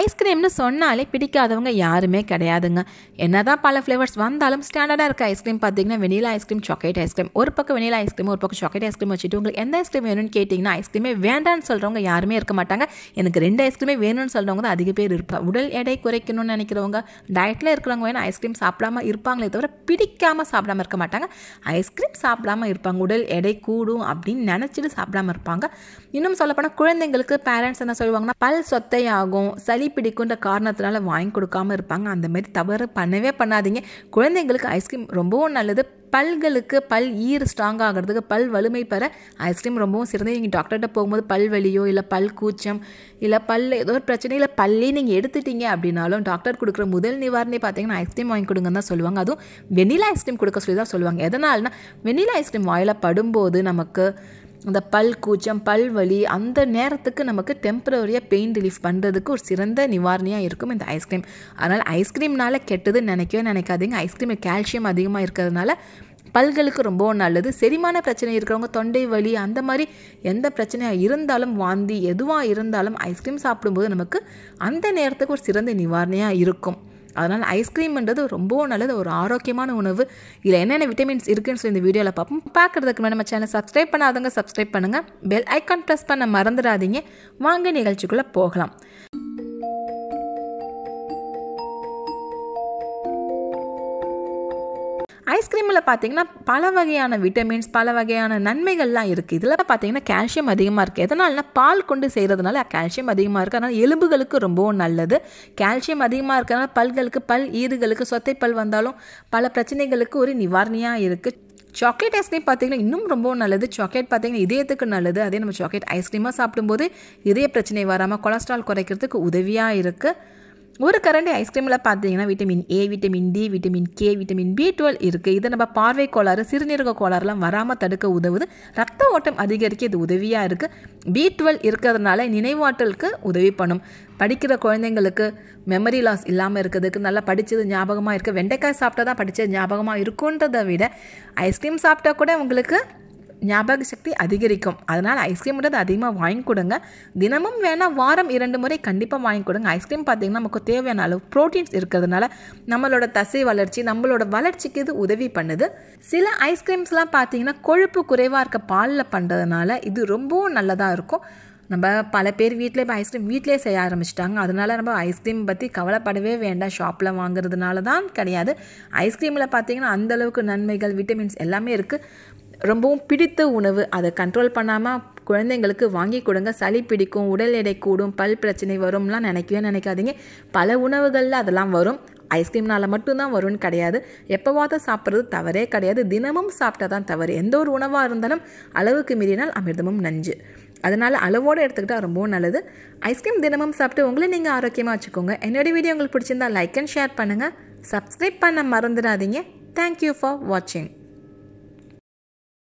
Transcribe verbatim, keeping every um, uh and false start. ஐஸ்கிரீம்னு சொன்னாலே பிடிக்காதவங்க யாருமே கிடையாதுங்க. என்ன தான் பல ஃப்ளேவர்ஸ் வந்தாலும் ஸ்டாண்டர்டாக இருக்க ஐஸ்கிரீம் பார்த்தீங்கன்னா வெனிலா ஐஸ்கிரீம், சாக்லேட் ஐஸ்கிரீம், ஒரு பக்கம் வெனிலா ஐஸ்கிரீம் ஒரு பக்கம் சாக்லேட் ஐஸ்கிரீம் வச்சுட்டு உங்களுக்கு எந்த ஐஸ்கிரீம் வேணும்னு கேட்டிங்கன்னா ஐஸ்கிரீமே வேண்டான்னு சொல்கிறவங்க யாருமே இருக்க மாட்டாங்க. எனக்கு ரெண்டு ஐஸ்கிரீமே வேணும்னு சொல்கிறவங்க தான் அதிக பேர் இருப்பாங்க. உடல் எடை குறைக்கணும்னு நினைக்கிறவங்க, டயட்டில் இருக்கிறவங்க வேணால் ஐஸ்கிரீம் சாப்பிடாமல் இருப்பாங்களே தவிர பிடிக்காமல் சாப்பிடாமல் இருக்க மாட்டாங்க. ஐஸ்கிரீம் சாப்பிடாமல் இருப்பாங்க, உடல் எடை கூடும் அப்படின்னு நினச்சிட்டு சாப்பிடாமல் இருப்பாங்க. இன்னும் சொல்லப்போனால் குழந்தைங்களுக்கு பேரண்ட்ஸ் என்ன சொல்லுவாங்கன்னா பல் சொத்தையாகும், சளி பிடிக்குன்ற காரணத்தினால வாங்கி கொடுக்காமல் இருப்பாங்க. அந்த மாதிரி தவறு பண்ணவே பண்ணாதீங்க. குழந்தைங்களுக்கு ஐஸ்கிரீம் ரொம்பவும் நல்லது. பல்களுக்கு பல் ஈர் ஸ்ட்ராங் ஆகிறதுக்கு, பல் வலிமை பெற ஐஸ்கிரீம் ரொம்பவும் சிறந்தது. நீங்கள் டாக்டர்கிட்ட போகும்போது பல் வலியோ இல்லை பல் கூச்சம் இல்லை பல் ஏதோ ஒரு பிரச்சனை இல்லை பல்லே நீங்கள் எடுத்துட்டீங்க அப்படின்னாலும் டாக்டர் கொடுக்குற முதல் நிவாரணே பார்த்தீங்கன்னா ஐஸ்கிரீம் வாங்கி கொடுங்கன்னு தான் சொல்லுவாங்க. அதுவும் வெனிலா ஐஸ்கிரீம் கொடுக்க சொல்லி தான் சொல்லுவாங்க. எதனால்னா வெனிலா ஐஸ்கிரீம் வாயில படும்போது நமக்கு அந்த பல் கூச்சம் பல் வலி அந்த நேரத்துக்கு நமக்கு டெம்பரரியாக பெயின் ரிலீஃப் பண்ணுறதுக்கு ஒரு சிறந்த நிவாரணியாக இருக்கும் இந்த ஐஸ்கிரீம். அதனால் ஐஸ்கிரீம்னால கெட்டதுன்னு நினைக்கவே நினைக்காதீங்க. ஐஸ்கிரீமில் கால்சியம் அதிகமாக இருக்கிறதுனால பல்களுக்கு ரொம்பவும் நல்லது. செரிமான பிரச்சனை இருக்கிறவங்க, தொண்டை வலி அந்த மாதிரி எந்த பிரச்சனையாக இருந்தாலும், வாந்தி எதுவாக இருந்தாலும் ஐஸ்கிரீம் சாப்பிடும்போது நமக்கு அந்த நேரத்துக்கு ஒரு சிறந்த நிவாரணியாக இருக்கும். அதனால் ஐஸ்கிரீம்ன்றது ரொம்பவும் நல்லது, ஒரு ஆரோக்கியமான உணவு. இதில் என்னென்ன விட்டமின்ஸ் இருக்குன்னு சொல்லி இந்த வீடியோவில் பார்ப்போம். பார்க்குறதுக்கு முன்னாடி நம்ம சேனல் சப்ஸ்கிரைப் பண்ணாதவங்க சப்ஸ்கிரைப் பண்ணுங்கள், பெல் ஐக்கான் ப்ரெஸ் பண்ண மறந்துடாதீங்க. வாங்க நிகழ்ச்சிக்குள்ளே போகலாம். ஐஸ்கிரீமில் பார்த்தீங்கன்னா பல வகையான விட்டமின்ஸ் பல வகையான நன்மைகள்லாம் இருக்குது. இதில் பார்த்தீங்கன்னா கால்சியம் அதிகமாக இருக்குது. எதனால்னா பால் கொண்டு செய்கிறதுனால கால்சியம் அதிகமாக இருக்குது. அதனால் எலும்புகளுக்கு ரொம்பவும் நல்லது. கால்சியம் அதிகமாக இருக்கிறதுனால பல்களுக்கு பல் ஈறுகளுக்கு சொத்தைப்பல் வந்தாலும் பல பிரச்சனைகளுக்கு ஒரு நிவாரணியாக இருக்குது. சாக்லேட் ஐஸ்கிரீம் பார்த்தீங்கன்னா இன்னும் ரொம்ப நல்லது. சாக்லேட் பார்த்தீங்கன்னா இதயத்துக்கு நல்லது. அதே நம்ம சாக்லேட் ஐஸ்கிரீமாக சாப்பிடும்போது இதய பிரச்சனை வராமல் கொலஸ்ட்ரால் குறைக்கிறதுக்கு உதவியாக இருக்குது. ஒரு கரண்டி ஐஸ்கிரீமில் பார்த்தீங்கன்னா vitamin A, vitamin D, vitamin K, vitamin B twelve இருக்குது. இதை நம்ம பார்வை கோளாறு, சிறுநீரக கோளாறுலாம் வராமல் தடுக்க உதவுது. ரத்த ஓட்டம் அதிகரிக்க இது உதவியாக இருக்குது. பி டுவெல் இருக்கிறதுனால நினைவாற்றலுக்கு உதவி பண்ணும். படிக்கிற குழந்தைங்களுக்கு மெமரி லாஸ் இல்லாமல் இருக்கிறதுக்கு, நல்லா படித்தது ஞாபகமாக இருக்குது. வெண்டைக்காய் சாப்பிட்டா தான் படித்தது ஞாபகமாக இருக்குன்றதை விட ஐஸ்கிரீம் சாப்பிட்டா கூட உங்களுக்கு ஞாபக சக்தி அதிகரிக்கும். அதனால் ஐஸ்கிரீம்ன்றது அதிகமாக வாங்கி கொடுங்க. தினமும் வேணால் வாரம் இரண்டு முறை கண்டிப்பாக வாங்கி கொடுங்க. ஐஸ்கிரீம் பார்த்திங்கன்னா நமக்கு தேவையான அளவு ப்ரோட்டீன்ஸ் இருக்கிறதுனால நம்மளோட தசை வளர்ச்சி நம்மளோட வளர்ச்சிக்கு இது உதவி பண்ணுது. சில ஐஸ்கிரீம்ஸ்லாம் பார்த்திங்கன்னா கொழுப்பு குறைவாக இருக்க பாலில் பண்ணுறதுனால இது ரொம்பவும் நல்லதாக இருக்கும். நம்ம பல பேர் வீட்டிலே இப்போ ஐஸ்கிரீம் வீட்டிலே செய்ய ஆரம்பிச்சிட்டாங்க. அதனால் நம்ம ஐஸ்கிரீம் பற்றி கவலைப்படவே வேண்டாம். ஷாப்பில் வாங்குறதுனால தான் கிடையாது. ஐஸ்கிரீமில் பார்த்திங்கன்னா அந்தளவுக்கு நன்மைகள் விட்டமின்ஸ் எல்லாமே இருக்குது. ரொம்பவும் பிடித்த உணவு, அதை கண்ட்ரோல் பண்ணாமல் குழந்தைங்களுக்கு வாங்கி கொடுங்க. சளி பிடிக்கும், உடல் எடை கூடும், பல் பிரச்சனை வரும்லாம் நினைக்கவே நினைக்காதீங்க. பல உணவுகளில் அதெல்லாம் வரும். ஐஸ்கிரீம்னால மட்டும்தான் வரும்னு கிடையாது. எப்போவாத சாப்பிட்றது தவறே கிடையாது. தினமும் சாப்பிட்டா தான் தவறு. எந்த ஒரு உணவாக இருந்தாலும் அளவுக்கு மீறினால் அமிர்தமும் நஞ்சு. அதனால் அளவோடு எடுத்துக்கிட்டால் ரொம்பவும் நல்லது. ஐஸ்கிரீம் தினமும் சாப்பிட்டு உங்களை நீங்கள் ஆரோக்கியமாக வச்சுக்கோங்க. என்னோடய வீடியோ உங்களுக்கு பிடிச்சிருந்தால் லைக் அண்ட் ஷேர் பண்ணுங்கள். சப்ஸ்கிரைப் பண்ண மறந்துடாதீங்க. தேங்க்யூ ஃபார் வாட்சிங்.